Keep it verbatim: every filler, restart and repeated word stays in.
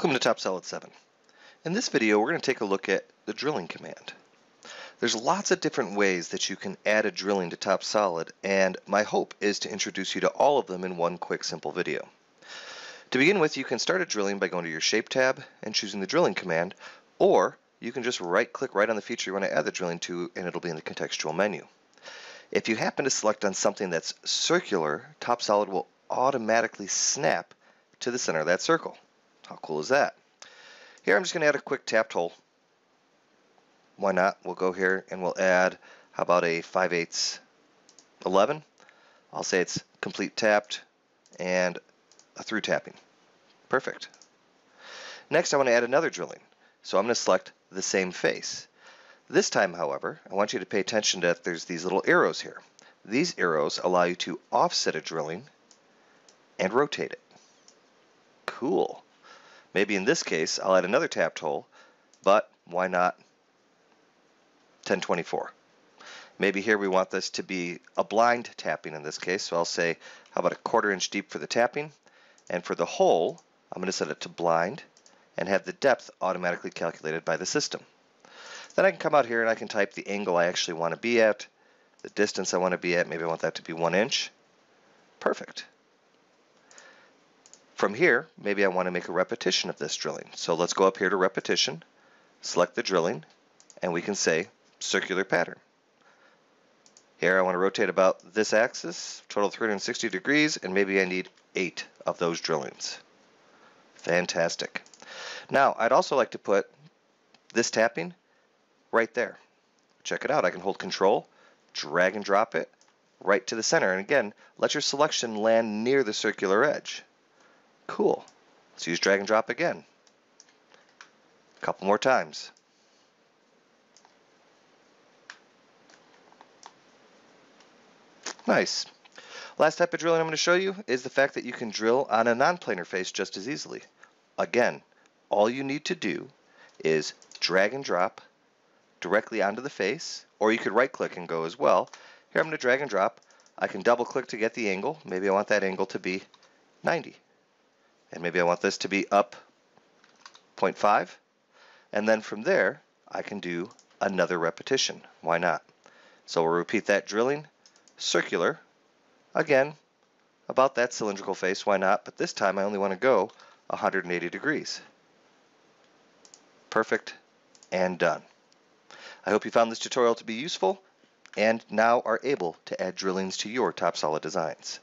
Welcome to TopSolid seven. In this video we're going to take a look at the drilling command. There's lots of different ways that you can add a drilling to TopSolid, and my hope is to introduce you to all of them in one quick simple video. To begin with, you can start a drilling by going to your shape tab and choosing the drilling command, or you can just right click right on the feature you want to add the drilling to and it'll be in the contextual menu. If you happen to select on something that's circular, TopSolid will automatically snap to the center of that circle. How cool is that? Here I'm just going to add a quick tapped hole. Why not? We'll go here and we'll add, how about a five eighths eleven? I'll say it's complete tapped and a through tapping. Perfect. Next I want to add another drilling. So I'm going to select the same face. This time, however, I want you to pay attention that there's these little arrows here. These arrows allow you to offset a drilling and rotate it. Cool. Maybe in this case, I'll add another tapped hole, but why not ten twenty-four? Maybe here we want this to be a blind tapping in this case, so I'll say, how about a quarter inch deep for the tapping? And for the hole, I'm going to set it to blind and have the depth automatically calculated by the system. Then I can come out here and I can type the angle I actually want to be at, the distance I want to be at, maybe I want that to be one inch. Perfect. From here, maybe I want to make a repetition of this drilling. So let's go up here to repetition, select the drilling, and we can say circular pattern. Here I want to rotate about this axis, total three hundred sixty degrees, and maybe I need eight of those drillings. Fantastic. Now, I'd also like to put this tapping right there. Check it out. I can hold control, drag and drop it right to the center. And again, let your selection land near the circular edge. Cool. Let's use drag and drop again. A couple more times. Nice. Last type of drilling I'm going to show you is the fact that you can drill on a non-planar face just as easily. Again, all you need to do is drag and drop directly onto the face, or you could right-click and go as well. Here I'm going to drag and drop. I can double-click to get the angle. Maybe I want that angle to be ninety. And maybe I want this to be up zero point five. And then from there, I can do another repetition. Why not? So we'll repeat that drilling, circular, again, about that cylindrical face. Why not? But this time I only want to go one hundred eighty degrees. Perfect and done. I hope you found this tutorial to be useful and now are able to add drillings to your TopSolid designs.